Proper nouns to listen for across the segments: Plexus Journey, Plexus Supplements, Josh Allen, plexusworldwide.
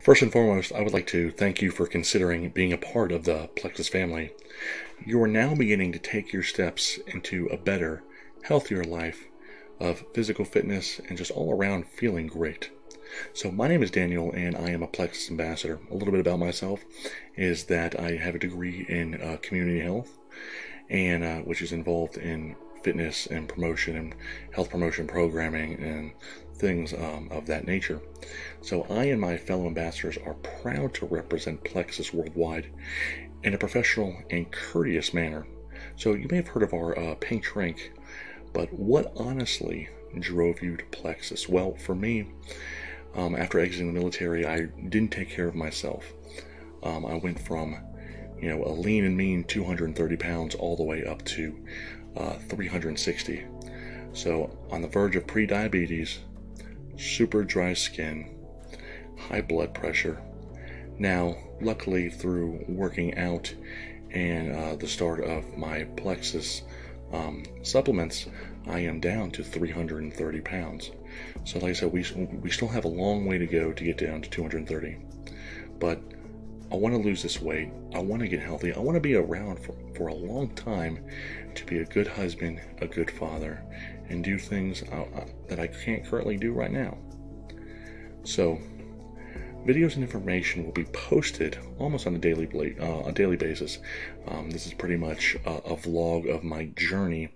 First and foremost, I would like to thank you for considering being a part of the Plexus family. You are now beginning to take your steps into a better, healthier life of physical fitness and just all around feeling great. So my name is Daniel and I am a Plexus ambassador. A little bit about myself is that I have a degree in community health, and which is involved in fitness and promotion and health promotion programming and things of that nature. So I and my fellow ambassadors are proud to represent Plexus worldwide in a professional and courteous manner. So you may have heard of our pink drink, but what honestly drove you to Plexus? Well, for me, after exiting the military, I didn't take care of myself. I went from, a lean and mean 230 pounds all the way up to 360. So on the verge of pre-diabetes, super dry skin, high blood pressure. Now, luckily through working out and the start of my Plexus supplements, I am down to 330 pounds. So like I said, we still have a long way to go to get down to 230. But I want to lose this weight. I want to get healthy. I want to be around for a long time to be a good husband, a good father, and do things that I can't currently do right now. So videos and information will be posted almost on a daily basis. This is pretty much a vlog of my journey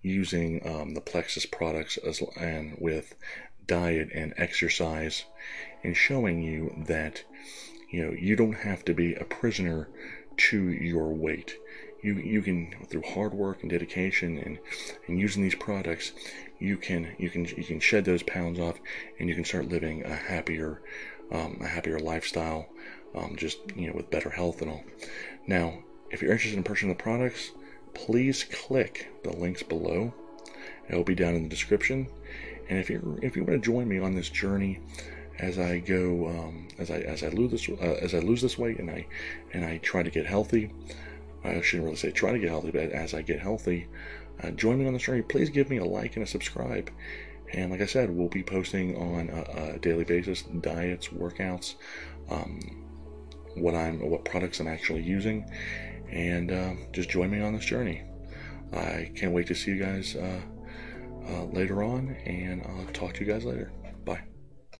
using the Plexus products and with diet and exercise, and showing you that you don't have to be a prisoner to your weight. You can, through hard work and dedication and using these products, you can shed those pounds off, and you can start living a happier life. A happier lifestyle, just with better health and all. Now, if you're interested in purchasing the products, please click the links below. It'll be down in the description. And if you want to join me on this journey as I go, as I lose this weight and I try to get healthy. I shouldn't really say try to get healthy, but as I get healthy, join me on this journey. Please give me a like and a subscribe. And like I said, we'll be posting on a daily basis, diets, workouts, what products I'm actually using, and just join me on this journey. I can't wait to see you guys later on, and I'll talk to you guys later.